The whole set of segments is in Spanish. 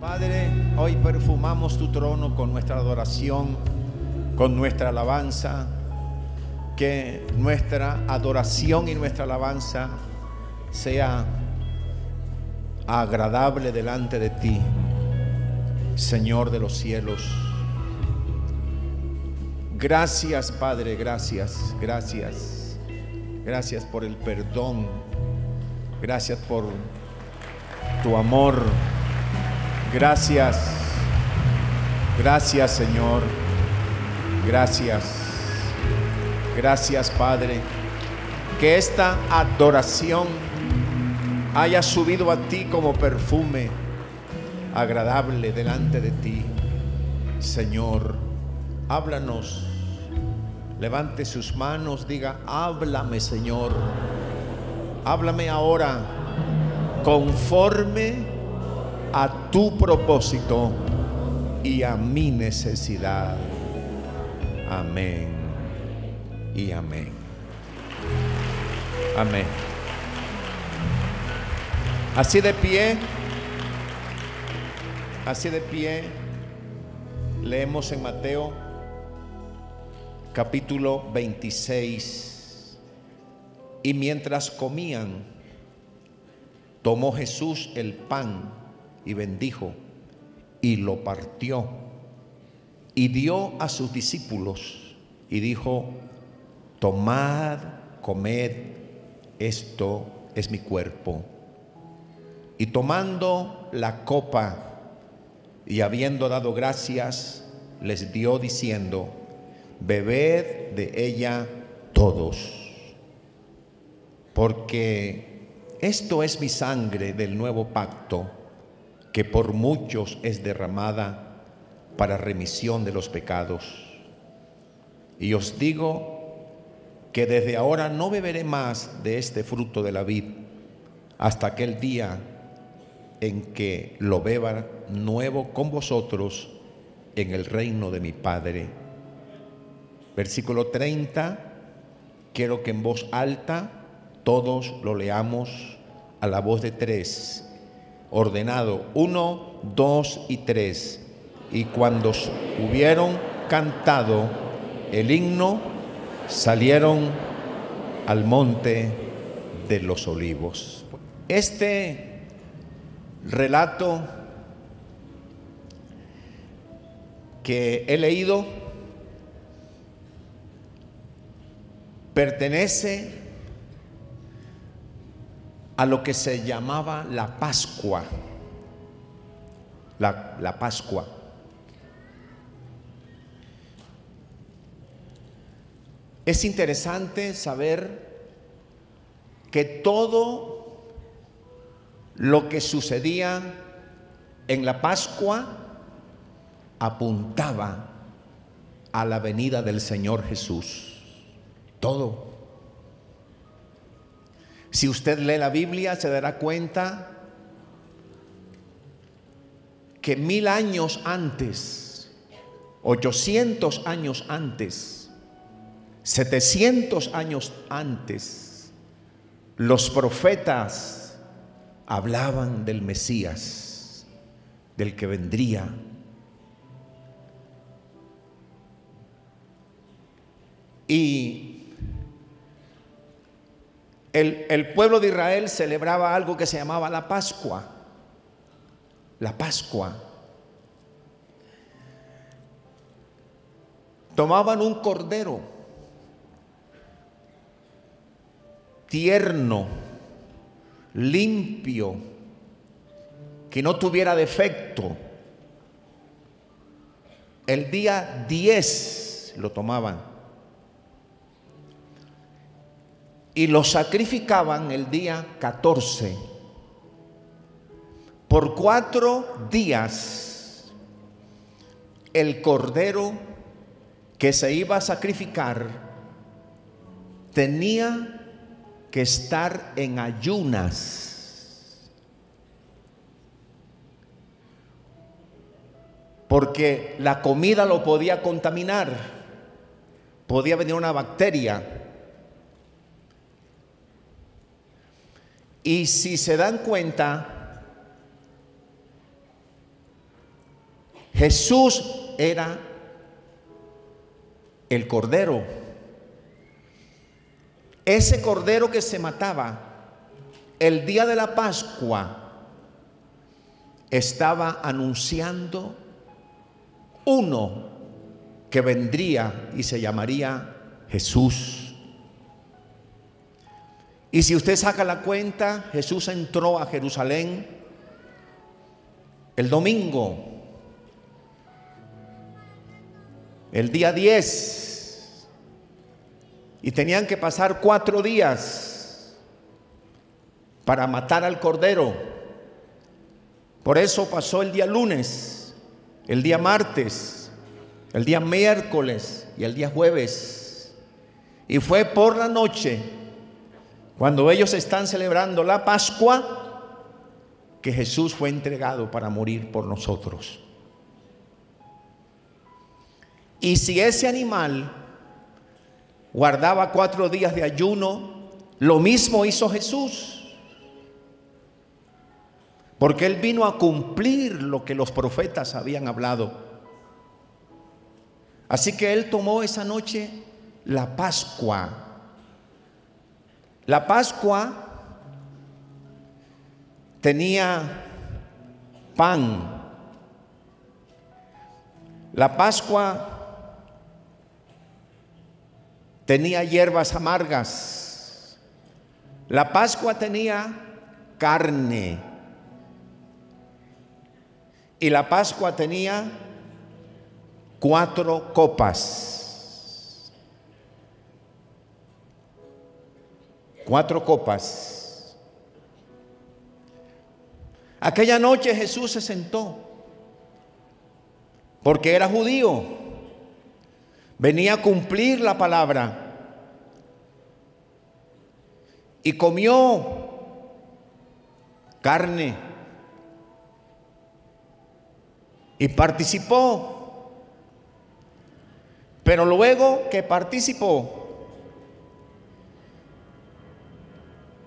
Padre, hoy perfumamos tu trono con nuestra adoración, con nuestra alabanza. Que nuestra adoración y nuestra alabanza sea agradable delante de ti, Señor de los cielos. Gracias, Padre, gracias, gracias. Gracias por el perdón. Gracias por tu amor. Gracias, gracias Señor, gracias, gracias Padre, que esta adoración haya subido a ti como perfume agradable delante de ti. Señor, háblanos, levante sus manos, diga: háblame Señor, háblame ahora conforme a tu propósito y a mi necesidad. Amén y amén. Amén. Así de pie, leemos en Mateo capítulo 26. Y mientras comían, tomó Jesús el pan y bendijo, y lo partió, y dio a sus discípulos, y dijo: tomad, comed, esto es mi cuerpo. Y tomando la copa, y habiendo dado gracias, les dio, diciendo: bebed de ella todos, porque esto es mi sangre del nuevo pacto, que por muchos es derramada para remisión de los pecados. Y os digo que desde ahora no beberé más de este fruto de la vid, hasta aquel día en que lo beba nuevo con vosotros en el reino de mi Padre. Versículo 30, quiero que en voz alta todos lo leamos a la voz de tres. Ordenado: 1, 2 y 3. Y cuando hubieron cantado el himno, salieron al monte de los olivos. Este relato que he leído pertenece a lo que se llamaba la Pascua, la Pascua. Es interesante saber que todo lo que sucedía en la Pascua apuntaba a la venida del Señor Jesús. Todo. Si usted lee la Biblia, se dará cuenta que 1000 años antes, 800 años antes, 700 años antes, los profetas hablaban del Mesías, del que vendría. Y el pueblo de Israel celebraba algo que se llamaba la Pascua. La Pascua. Tomaban un cordero tierno, limpio, que no tuviera defecto. El día 10 lo tomaban. Y lo sacrificaban el día 14. Por 4 días, el cordero que se iba a sacrificar tenía que estar en ayunas, porque la comida lo podía contaminar, podía venir una bacteria. Y si se dan cuenta, Jesús era el cordero. Ese cordero que se mataba el día de la Pascua estaba anunciando uno que vendría y se llamaría Jesús. Y si usted saca la cuenta, Jesús entró a Jerusalén el domingo, el día 10, y tenían que pasar 4 días para matar al cordero. Por eso pasó el día lunes, el día martes, el día miércoles y el día jueves. Y fue por la noche, cuando ellos están celebrando la Pascua, que Jesús fue entregado para morir por nosotros. Y si ese animal guardaba 4 días de ayuno, lo mismo hizo Jesús, porque Él vino a cumplir lo que los profetas habían hablado. Así que Él tomó esa noche la Pascua. La Pascua tenía pan. La Pascua tenía hierbas amargas. La Pascua tenía carne. Y la Pascua tenía 4 copas. 4 copas. Aquella noche Jesús se sentó, porque era judío, venía a cumplir la palabra, y comió carne y participó. Pero luego que participó,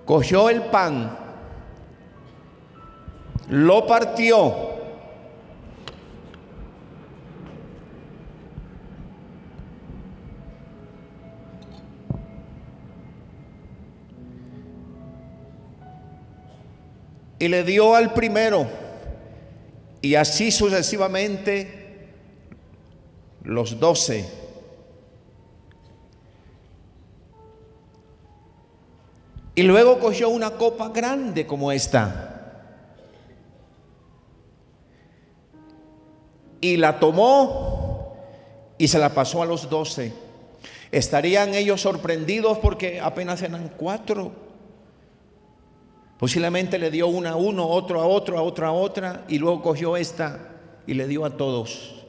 cogió el pan, lo partió y le dio al primero, y así sucesivamente los 12. Y luego cogió una copa grande como esta y la tomó y se la pasó a los 12. Estarían ellos sorprendidos porque apenas eran 4. Posiblemente le dio una a uno, otro a otro, a otra a otra, y luego cogió esta y le dio a todos.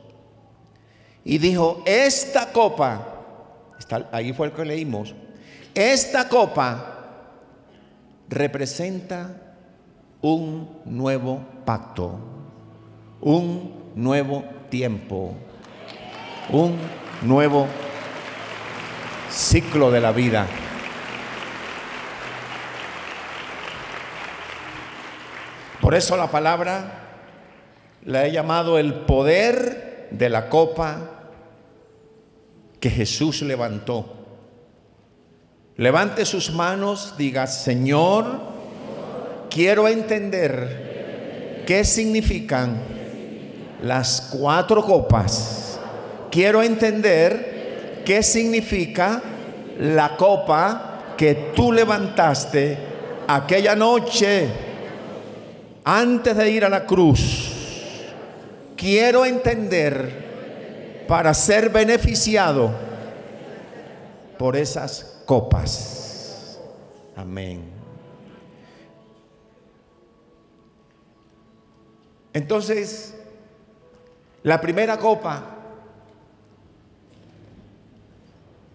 Y dijo, esta copa, ahí fue el que leímos, esta copa representa un nuevo pacto, un nuevo tiempo, un nuevo ciclo de la vida. Por eso la palabra la he llamado el poder de la copa que Jesús levantó. Levante sus manos, diga, Señor, quiero entender qué significan las 4 copas. Quiero entender qué significa la copa que tú levantaste aquella noche antes de ir a la cruz. Quiero entender para ser beneficiado por esas copas. Amén. Entonces, la primera copa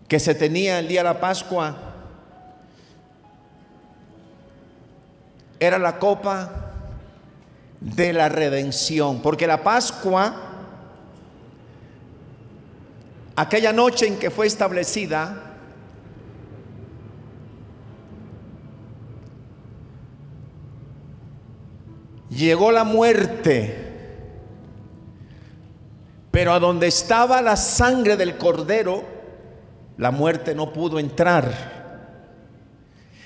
que se tenía el día de la Pascua era la copa de la redención, porque la Pascua, aquella noche en que fue establecida, llegó la muerte, Pero a donde estaba la sangre del cordero, la muerte no pudo entrar.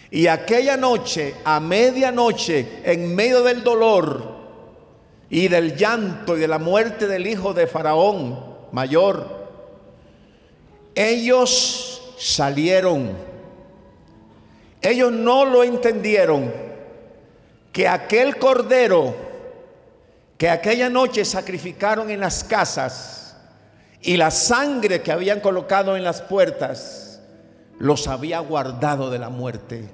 Y aquella noche, a medianoche, en medio del dolor y del llanto y de la muerte del hijo de Faraón mayor, ellos salieron. Ellos no lo entendieron, que aquel cordero que aquella noche sacrificaron en las casas y la sangre que habían colocado en las puertas los había guardado de la muerte.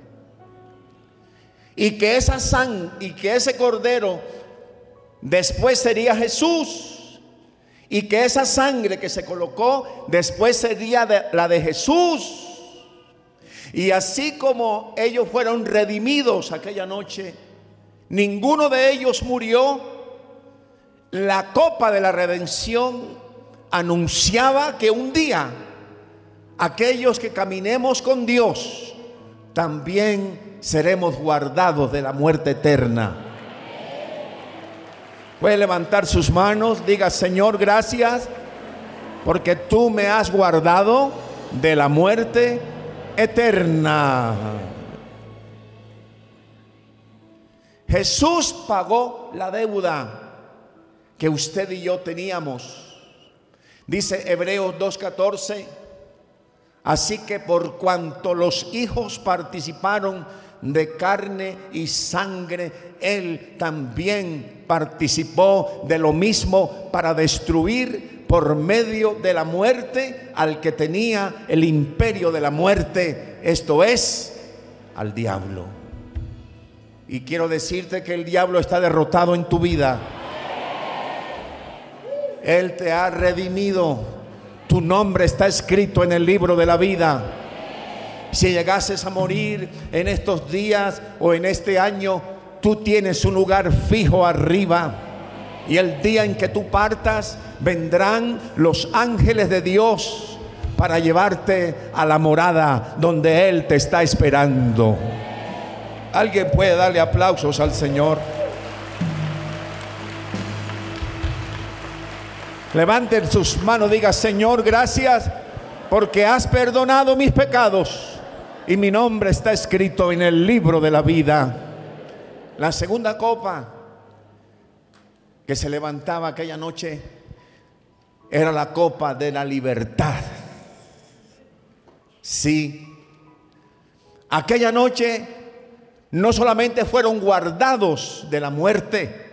Y que esa sangre y que ese cordero después sería Jesús, y que esa sangre que se colocó después sería la de Jesús. Y así como ellos fueron redimidos aquella noche, ninguno de ellos murió. La copa de la redención anunciaba que un día aquellos que caminemos con Dios también seremos guardados de la muerte eterna. Puede levantar sus manos, diga: Señor, gracias porque tú me has guardado de la muerte eterna. Jesús pagó la deuda que usted y yo teníamos. Dice Hebreos 2:14: así que por cuanto los hijos participaron de carne y sangre, él también participó de lo mismo para destruir por medio de la muerte al que tenía el imperio de la muerte, esto es, al diablo. Y quiero decirte que el diablo está derrotado en tu vida. Él te ha redimido. Tu nombre está escrito en el libro de la vida. Si llegases a morir en estos días o en este año, tú tienes un lugar fijo arriba. Y el día en que tú partas, vendrán los ángeles de Dios para llevarte a la morada donde él te está esperando. Alguien puede darle aplausos al Señor. Levanten sus manos, diga: Señor, gracias porque has perdonado mis pecados y mi nombre está escrito en el libro de la vida. La segunda copa que se levantaba aquella noche era la copa de la libertad. Sí, aquella noche no solamente fueron guardados de la muerte,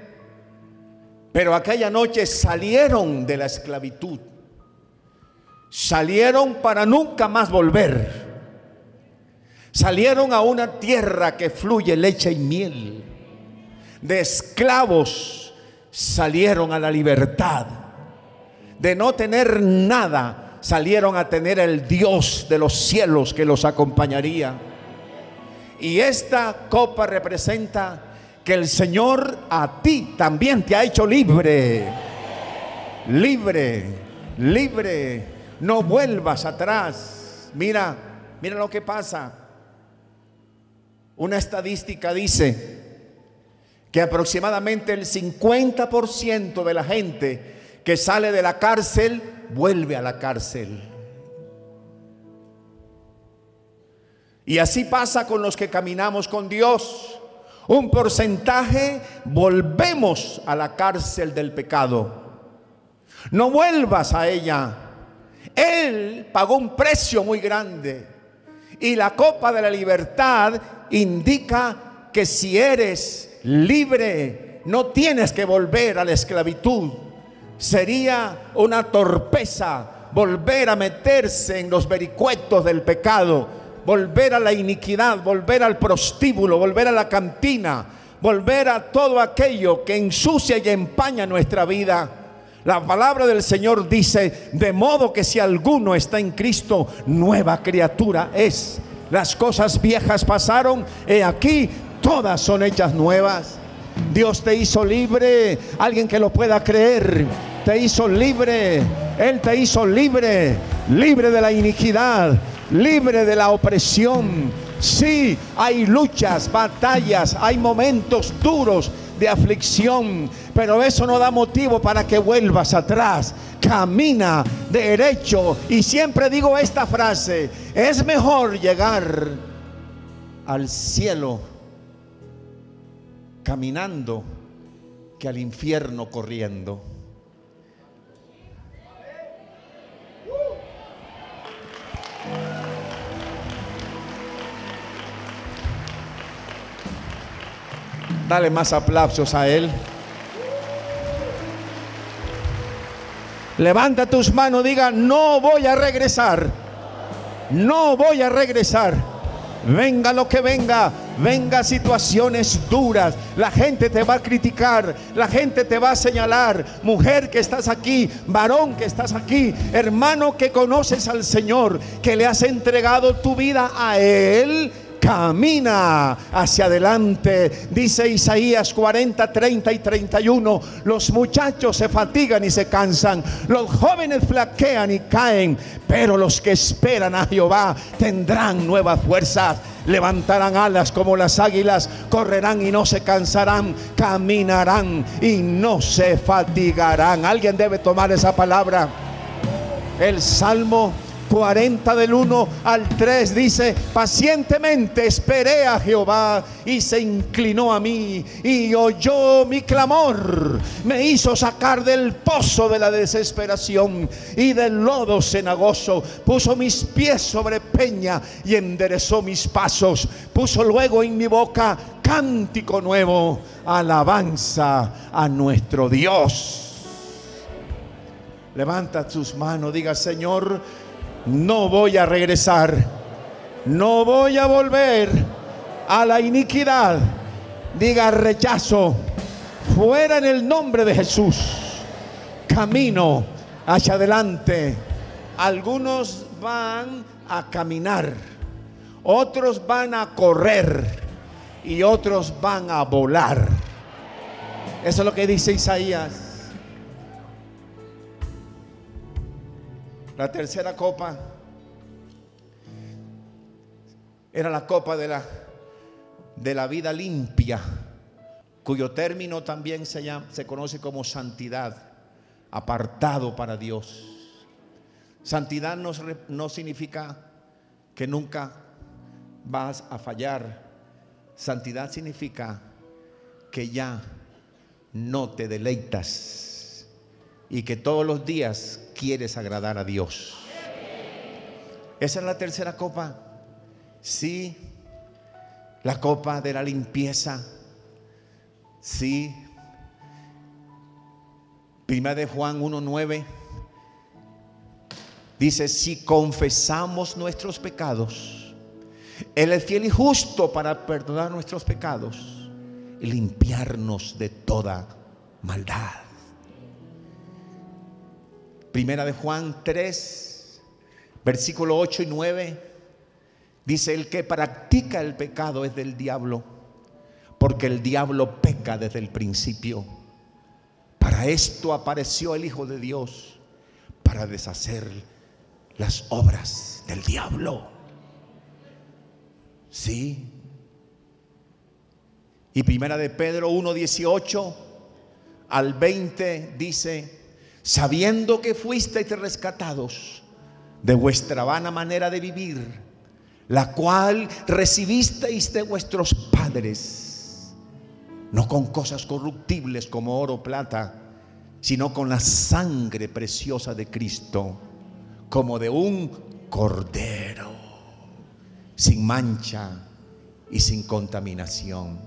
pero aquella noche salieron de la esclavitud. Salieron para nunca más volver. Salieron a una tierra que fluye leche y miel. De esclavos salieron a la libertad. De no tener nada, salieron a tener el Dios de los cielos que los acompañaría. Y esta copa representa que el Señor a ti también te ha hecho libre. Libre, libre. No vuelvas atrás. Mira, mira lo que pasa. Una estadística dice que aproximadamente el 50% de la gente que sale de la cárcel vuelve a la cárcel. Y así pasa con los que caminamos con Dios. Un porcentaje volvemos a la cárcel del pecado. No vuelvas a ella. Él pagó un precio muy grande. Y la copa de la libertad indica que si eres libre, no tienes que volver a la esclavitud. Sería una torpeza volver a meterse en los vericuetos del pecado, volver a la iniquidad, volver al prostíbulo, volver a la cantina, volver a todo aquello que ensucia y empaña nuestra vida. La palabra del Señor dice: de modo que si alguno está en Cristo, nueva criatura es. Las cosas viejas pasaron, he aquí, todas son hechas nuevas. Dios te hizo libre. Alguien que lo pueda creer. Te hizo libre. Él te hizo libre. Libre de la iniquidad. Libre de la opresión. Sí, hay luchas, batallas, hay momentos duros. de aflicción, pero eso no da motivo para que vuelvas atrás. Camina derecho. Y siempre digo esta frase: es mejor llegar al cielo caminando que al infierno corriendo. Dale más aplausos a Él. Levanta tus manos, diga: no voy a regresar. No voy a regresar. Venga lo que venga, venga situaciones duras, la gente te va a criticar, la gente te va a señalar. Mujer que estás aquí, varón que estás aquí, hermano que conoces al Señor, que le has entregado tu vida a Él, camina hacia adelante. Dice Isaías 40, 30 y 31. Los muchachos se fatigan y se cansan, los jóvenes flaquean y caen, pero los que esperan a Jehová tendrán nuevas fuerzas, levantarán alas como las águilas, correrán y no se cansarán, caminarán y no se fatigarán. Alguien debe tomar esa palabra. El Salmo 40 del 1 al 3 dice: pacientemente esperé a Jehová y se inclinó a mí y oyó mi clamor, me hizo sacar del pozo de la desesperación y del lodo cenagoso, puso mis pies sobre peña y enderezó mis pasos, puso luego en mi boca cántico nuevo, alabanza a nuestro Dios. Levanta tus manos, diga: Señor, no voy a regresar, no voy a volver a la iniquidad. Diga: rechazo, fuera en el nombre de Jesús. Camino hacia adelante. Algunos van a caminar, otros van a correr y otros van a volar. Eso es lo que dice Isaías. La tercera copa era la copa de la vida limpia, cuyo término también se conoce como santidad, apartado para Dios. Santidad no significa que nunca vas a fallar. Santidad significa que ya no te deleitas y que todos los días quieres agradar a Dios. Esa es la tercera copa. Sí, la copa de la limpieza. Sí. Primera de Juan 1:9 dice: si confesamos nuestros pecados, Él es fiel y justo para perdonar nuestros pecados y limpiarnos de toda maldad. Primera de Juan 3, versículo 8 y 9, dice: el que practica el pecado es del diablo, porque el diablo peca desde el principio. Para esto apareció el Hijo de Dios, para deshacer las obras del diablo. Sí. Y Primera de Pedro 1, 18 al 20 dice: sabiendo que fuisteis rescatados de vuestra vana manera de vivir, la cual recibisteis de vuestros padres, no con cosas corruptibles como oro o plata, sino con la sangre preciosa de Cristo, como de un cordero, sin mancha y sin contaminación.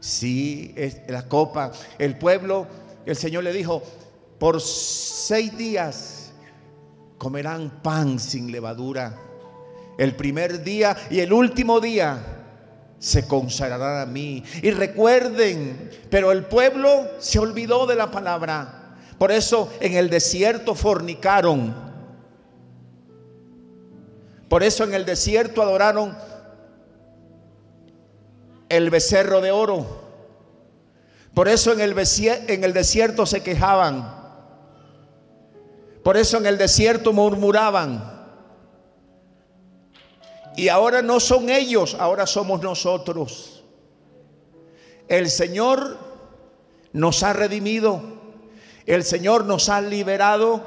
Sí, es la copa. El pueblo, el Señor le dijo: por 6 días comerán pan sin levadura. El primer día y el último día se consagrarán a mí. Y recuerden, pero el pueblo se olvidó de la palabra. Por eso en el desierto fornicaron. Por eso en el desierto adoraron el becerro de oro. Por eso en el desierto se quejaban. Por eso en el desierto murmuraban. Y ahora no son ellos, ahora somos nosotros. El Señor nos ha redimido, el Señor nos ha liberado,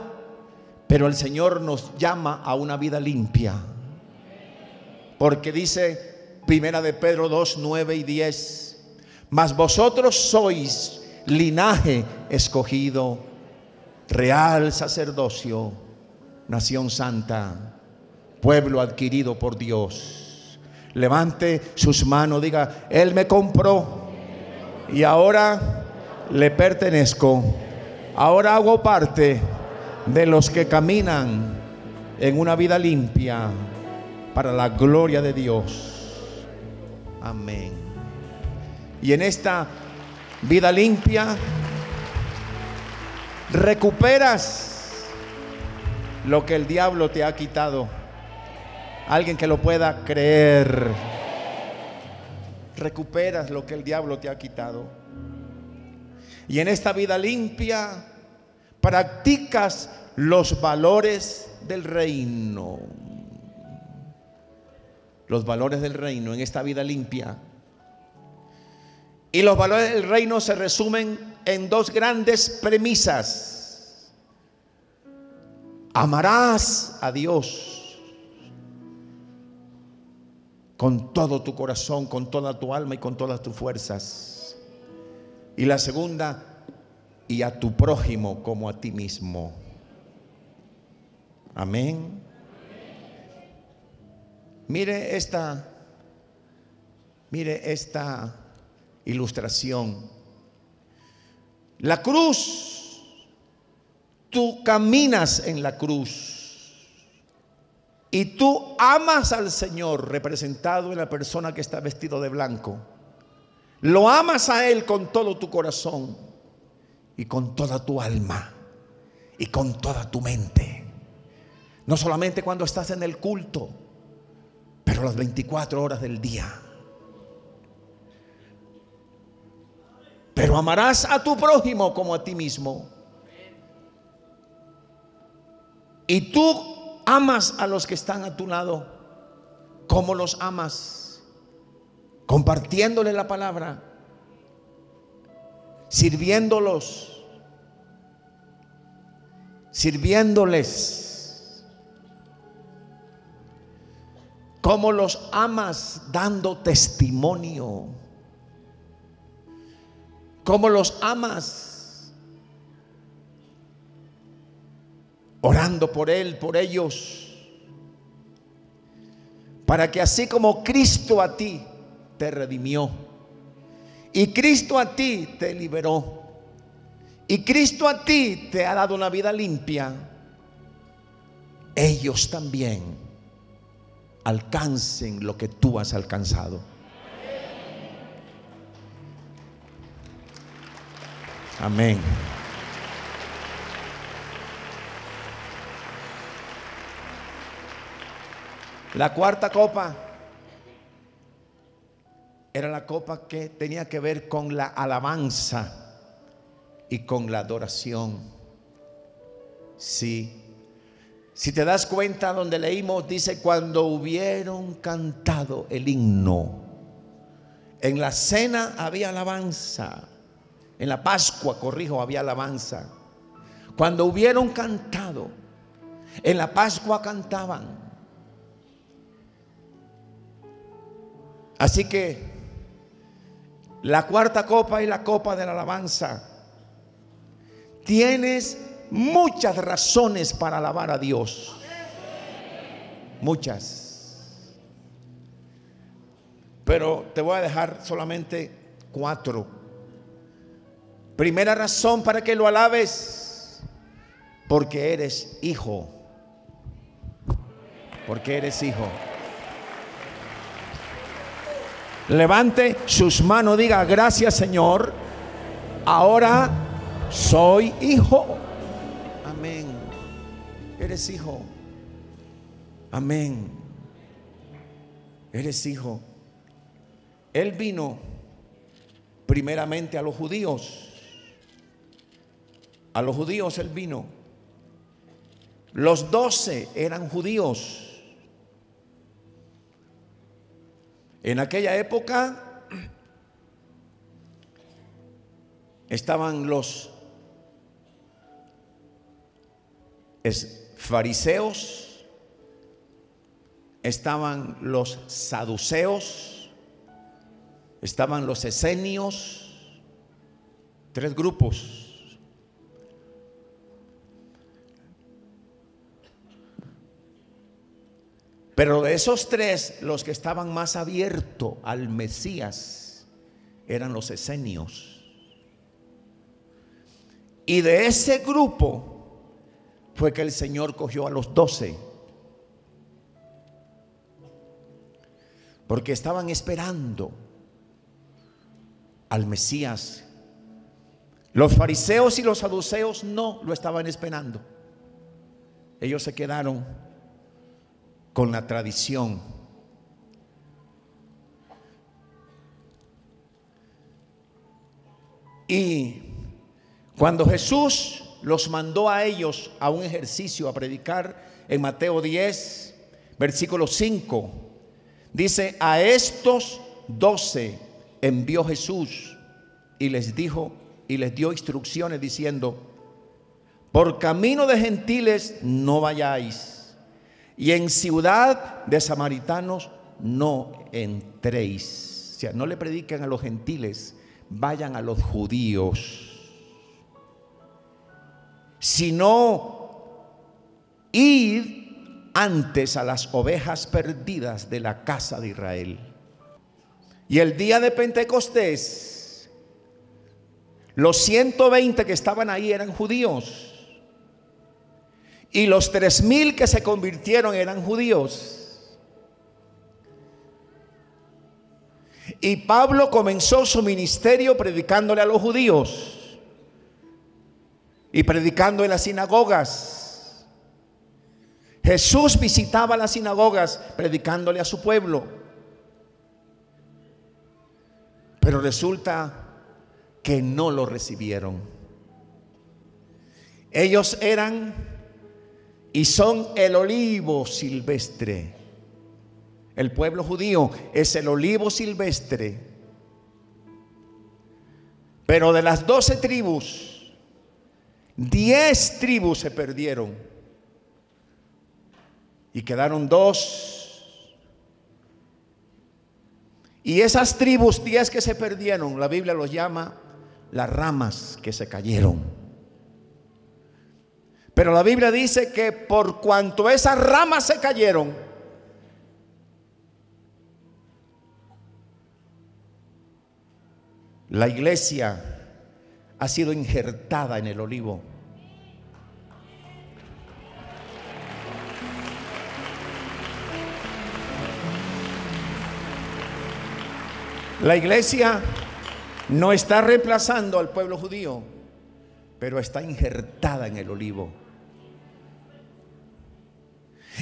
pero el Señor nos llama a una vida limpia. Porque dice Primera de Pedro 2, 9 y 10, mas vosotros sois linaje escogido, real sacerdocio, nación santa, pueblo adquirido por Dios. Levante sus manos, diga, Él me compró y ahora le pertenezco. Ahora hago parte de los que caminan en una vida limpia para la gloria de Dios. Amén. Y en esta vida limpia recuperas lo que el diablo te ha quitado. Alguien que lo pueda creer. Recuperas lo que el diablo te ha quitado. Y en esta vida limpia practicas los valores del reino. Los valores del reino en esta vida limpia. Y los valores del reino se resumen en dos grandes premisas. Amarás a Dios con todo tu corazón, con toda tu alma y con todas tus fuerzas. Y la segunda, y a tu prójimo como a ti mismo. Amén. Mire esta ilustración. La cruz, tú caminas en la cruz. Y tú amas al Señor representado en la persona que está vestido de blanco. Lo amas a Él con todo tu corazón y con toda tu alma y con toda tu mente. No solamente cuando estás en el culto, pero las 24 horas del día. Pero amarás a tu prójimo como a ti mismo. Y tú amas a los que están a tu lado. ¿Cómo los amas? Compartiéndole la palabra, sirviéndolos, sirviéndoles. ¿Cómo los amas? Dando testimonio. ¿Cómo los amas? Orando por él, por ellos, para que así como Cristo a ti te redimió, y Cristo a ti te liberó, y Cristo a ti te ha dado una vida limpia, ellos también alcancen lo que tú has alcanzado. Amén. La cuarta copa era la copa que tenía que ver con la alabanza y con la adoración. Sí. Si te das cuenta, donde leímos dice, cuando hubieron cantado el himno. En la cena había alabanza. En la Pascua, corrijo, había alabanza. Cuando hubieron cantado, en la Pascua cantaban. Así que la cuarta copa y la copa de la alabanza. Tienes muchas razones para alabar a Dios. Muchas. Pero te voy a dejar solamente 4. Primera razón para que lo alabes. Porque eres hijo. Porque eres hijo. Levante sus manos, diga, gracias Señor, ahora soy hijo. Amén. Eres hijo. Amén. Eres hijo. Él vino primeramente a los judíos. A los judíos Él vino. Los 12 eran judíos. En aquella época estaban los fariseos, estaban los saduceos, estaban los esenios, tres grupos. Pero de esos tres, los que estaban más abiertos al Mesías eran los esenios. Y de ese grupo fue que el Señor cogió a los 12. Porque estaban esperando al Mesías. Los fariseos y los saduceos no lo estaban esperando. Ellos se quedaron con la tradición. Y cuando Jesús los mandó a ellos a un ejercicio, a predicar, en Mateo 10, versículo 5, dice: a estos 12 envió Jesús y les dijo, y les dio instrucciones diciendo: por camino de gentiles no vayáis, y en ciudad de samaritanos no entréis. O sea, no le prediquen a los gentiles, vayan a los judíos. Sino id antes a las ovejas perdidas de la casa de Israel. Y el día de Pentecostés, los 120 que estaban ahí eran judíos. Y los 3,000 que se convirtieron eran judíos. Y Pablo comenzó su ministerio predicándole a los judíos y predicando en las sinagogas. Jesús visitaba las sinagogas predicándole a su pueblo. Pero resulta que no lo recibieron. Ellos eran y son el olivo silvestre. El pueblo judío es el olivo silvestre. Pero de las 12 tribus, 10 tribus se perdieron. Y quedaron 2. Y esas tribus, 10 que se perdieron, la Biblia los llama las ramas que se cayeron. Pero la Biblia dice que por cuanto esas ramas se cayeron, la iglesia ha sido injertada en el olivo. La iglesia no está reemplazando al pueblo judío, pero está injertada en el olivo.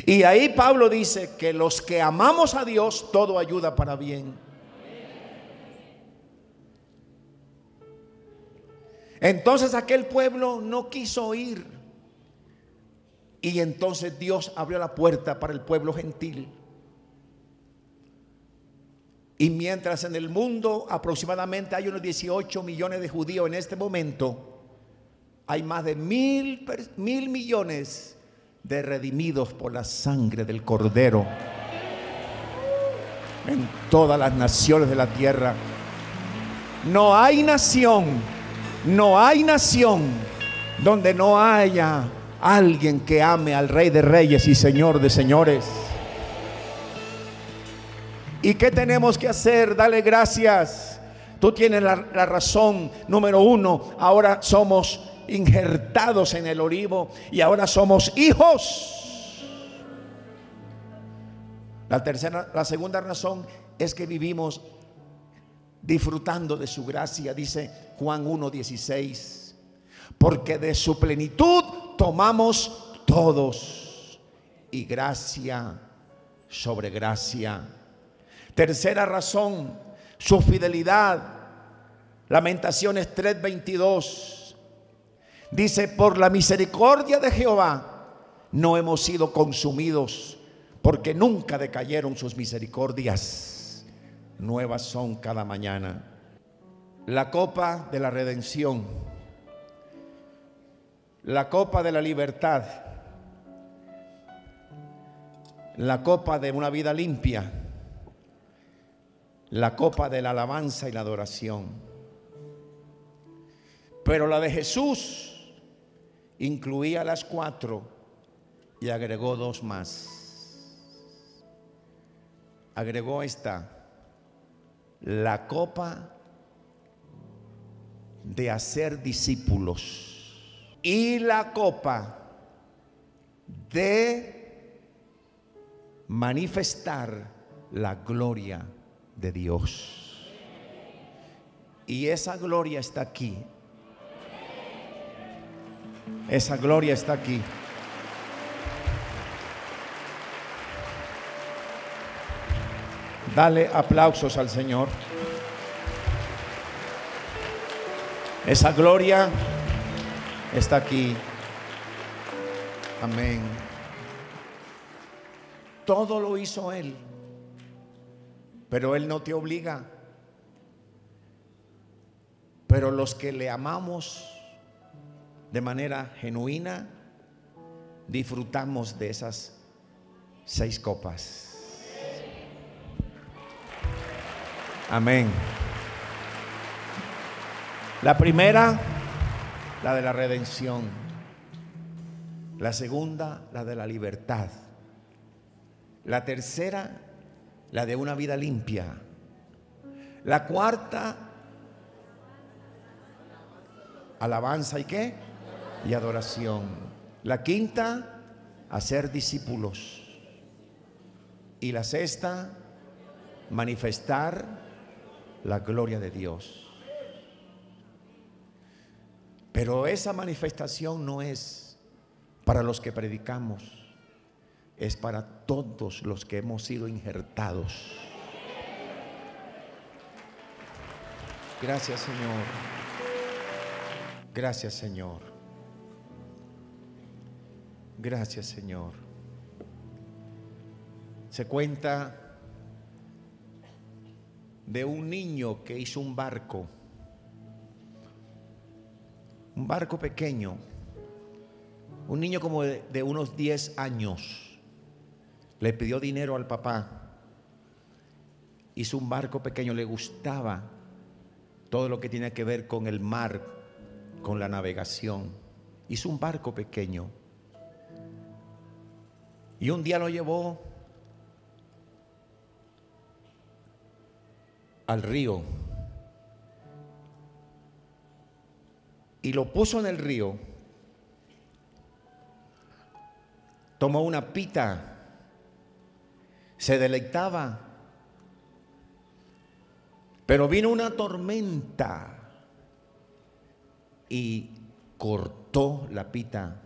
Y ahí Pablo dice que los que amamos a Dios, todo ayuda para bien. Entonces aquel pueblo no quiso ir. Y entonces Dios abrió la puerta para el pueblo gentil. Y mientras en el mundo aproximadamente hay unos 18 millones de judíos en este momento, hay más de 1,000 millones de redimidos por la sangre del Cordero en todas las naciones de la tierra. No hay nación donde no haya alguien que ame al Rey de Reyes y Señor de Señores. ¿Y qué tenemos que hacer? Dale gracias. Tú tienes la razón número uno. Ahora somos injertados en el olivo y ahora somos hijos. La segunda razón es que vivimos disfrutando de su gracia, dice Juan 1:16, porque de su plenitud tomamos todos y gracia sobre gracia. Tercera razón, su fidelidad. Lamentaciones 3:22 dice: por la misericordia de Jehová no hemos sido consumidos, porque nunca decayeron sus misericordias. Nuevas son cada mañana. la copa de la redención, la copa de la libertad, la copa de una vida limpia, la copa de la alabanza y la adoración. Pero la de Jesús incluía las 4 y agregó 2 más. Agregó esta, la copa de hacer discípulos y la copa de manifestar la gloria de Dios. Y esa gloria está aquí. Esa gloria está aquí. Dale aplausos al Señor. Esa gloria está aquí. Amén. Todo lo hizo Él, pero Él no te obliga. Pero los que le amamos de manera genuina, disfrutamos de esas 6 copas. Amén. La primera, la de la redención. La segunda, la de la libertad. La tercera, la de una vida limpia. La cuarta, alabanza y ¿qué? Y adoración. La quinta, hacer discípulos. Y la sexta, manifestar la gloria de Dios. Pero esa manifestación no es para los que predicamos. Es para todos los que hemos sido injertados. Gracias, Señor. Gracias, Señor. Gracias, Señor. Se cuenta de un niño que hizo un barco. Un barco pequeño. Un niño como de unos 10 años. Le pidió dinero al papá, hizo un barco pequeño, le gustaba todo lo que tenía que ver con el mar, con la navegación. Hizo un barco pequeño y un día lo llevó al río y lo puso en el río, tomó una pita. Se deleitaba, pero vino una tormenta y cortó la pita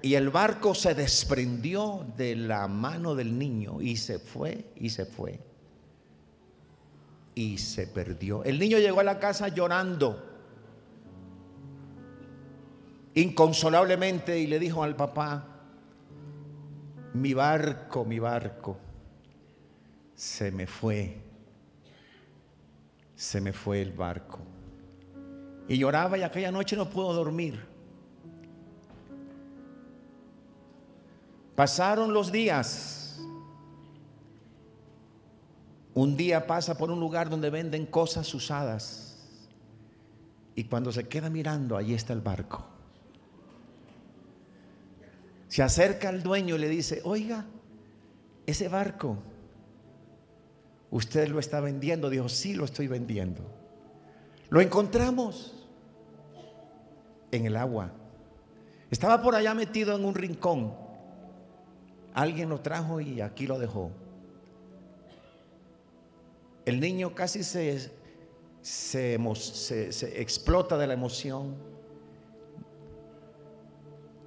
y el barco se desprendió de la mano del niño y se fue y se perdió. El niño llegó a la casa llorando inconsolablemente y le dijo al papá: mi barco, se me fue el barco. Y lloraba y aquella noche no pudo dormir. Pasaron los días. Un día pasa por un lugar donde venden cosas usadas y cuando se queda mirando, allí está el barco. Se acerca al dueño y le dice: oiga, ese barco, ¿usted lo está vendiendo? Dijo: sí, lo estoy vendiendo. Lo encontramos en el agua. Estaba por allá metido en un rincón. Alguien lo trajo y aquí lo dejó. El niño casi se explota de la emoción.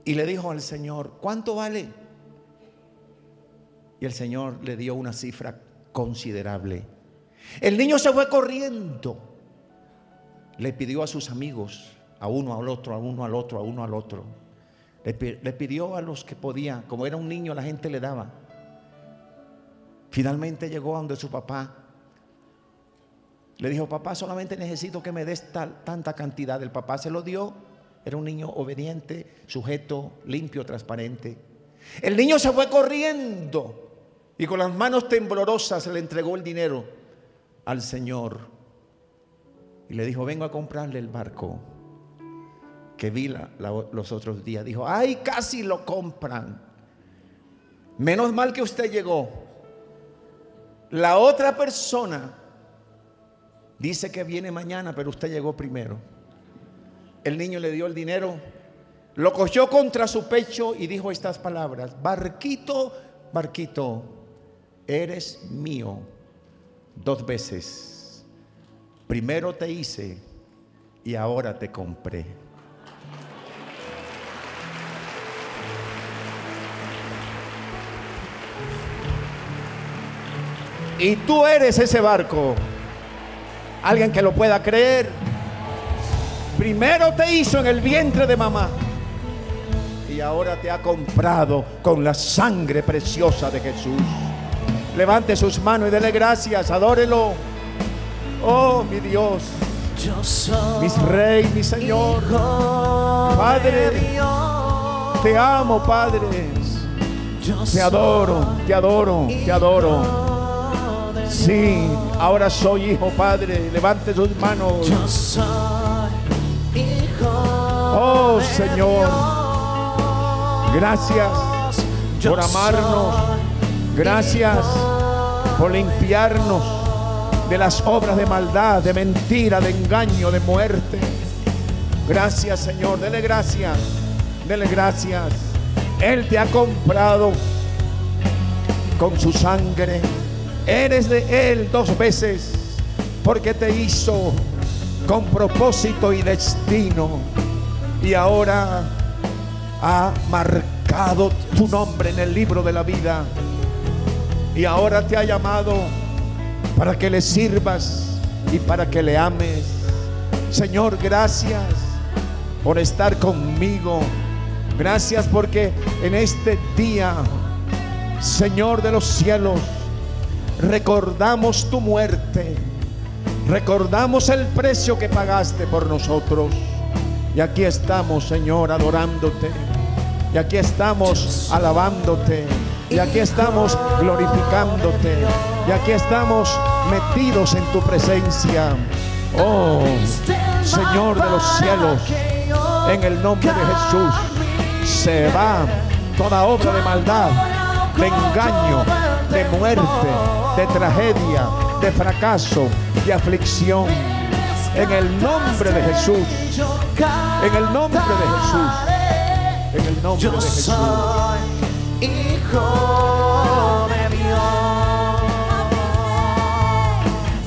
Y le dijo al Señor: ¿cuánto vale? Y el Señor le dio una cifra considerable. El niño se fue corriendo. Le pidió a sus amigos, a uno, al otro, a uno, al otro, a uno, al otro. Le pidió a los que podía. Como era un niño, la gente le daba. Finalmente llegó a donde su papá Le dijo, papá, solamente necesito que me des tanta cantidad. El papá se lo dio. Era un niño obediente, sujeto, limpio, transparente. El niño se fue corriendo y con las manos temblorosas le entregó el dinero al Señor. Y le dijo, vengo a comprarle el barco que vi los otros días. Dijo, ay, casi lo compran. Menos mal que usted llegó. La otra persona dice que viene mañana, pero usted llegó primero. El niño le dio el dinero, lo cogió contra su pecho y dijo estas palabras: barquito, barquito, eres mío 2 veces. Primero te hice y ahora te compré. Y tú eres ese barco. Alguien que lo pueda creer. Primero te hizo en el vientre de mamá y ahora te ha comprado con la sangre preciosa de Jesús. Levante sus manos y dele gracias, adórelo. Oh, mi Dios, yo soy mi Rey, mi Señor, Padre, te amo, Padre, te adoro, te adoro, te adoro. Sí, ahora soy hijo, Padre. Levante sus manos. Yo soy hijo. Oh, Señor, gracias por amarnos. Gracias por limpiarnos de las obras de maldad, de mentira, de engaño, de muerte. Gracias, Señor. Dele gracias. Dele gracias. Él te ha comprado con su sangre. Eres de Él 2 veces, porque te hizo con propósito y destino, y ahora ha marcado tu nombre en el libro de la vida, y ahora te ha llamado para que le sirvas y para que le ames. Señor, gracias por estar conmigo. Gracias porque en este día, Señor de los cielos, recordamos tu muerte, recordamos el precio que pagaste por nosotros. Y aquí estamos, Señor, adorándote. Y aquí estamos alabándote. Y aquí estamos glorificándote. Y aquí estamos metidos en tu presencia. Oh, Señor de los cielos, en el nombre de Jesús se va toda obra de maldad, de engaño, de muerte, de tragedia, de fracaso, de aflicción. En el nombre de Jesús, en el nombre de Jesús, en el nombre de Jesús. Yo soy hijo de Dios.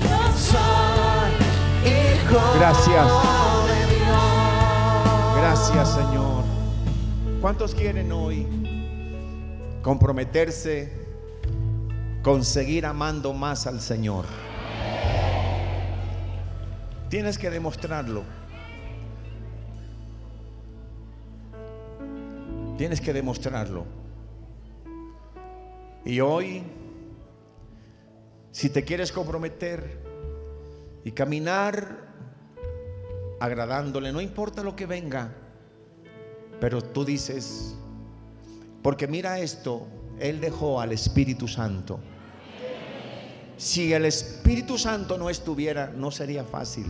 Yo soy hijo de Dios. Gracias. Gracias, Señor. ¿Cuántos quieren hoy comprometerse con seguir amando más al Señor? Tienes que demostrarlo. Tienes que demostrarlo. Y hoy, si te quieres comprometer y caminar agradándole, no importa lo que venga, pero tú dices, porque mira esto, Él dejó al Espíritu Santo. Si el Espíritu Santo no estuviera, no sería fácil,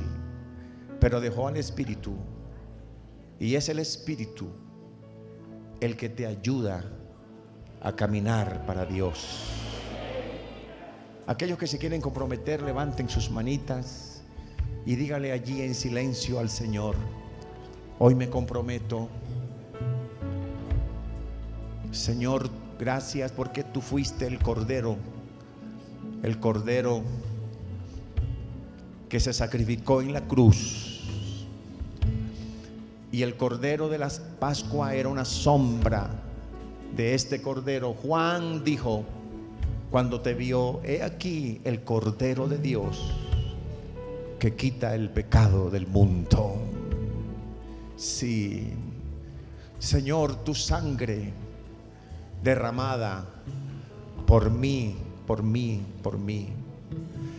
pero dejó al Espíritu. Y es el Espíritu el que te ayuda a caminar para Dios. Aquellos que se quieren comprometer, levanten sus manitas y dígale allí en silencio al Señor: hoy me comprometo, Señor. Gracias porque tú fuiste el Cordero que se sacrificó en la cruz. Y el Cordero de la Pascua era una sombra de este Cordero. Juan dijo cuando te vio: he aquí el Cordero de Dios que quita el pecado del mundo. Sí, Señor, tu sangre derramada por mí, por mí, por mí.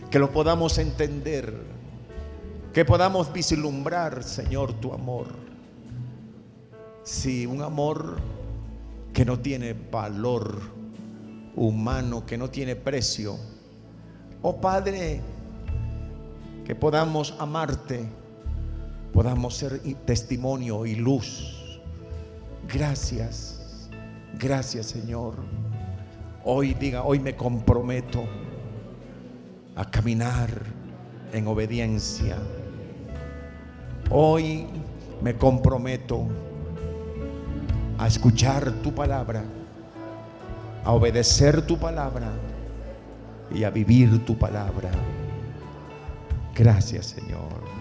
que lo podamos entender, que podamos vislumbrar, Señor, tu amor. Sí, un amor que no tiene valor humano, que no tiene precio. Oh Padre, que podamos amarte, podamos ser testimonio y luz. Gracias, gracias, Señor. Hoy diga, hoy me comprometo a caminar en obediencia. Hoy me comprometo a escuchar tu palabra, a obedecer tu palabra y a vivir tu palabra. Gracias, Señor.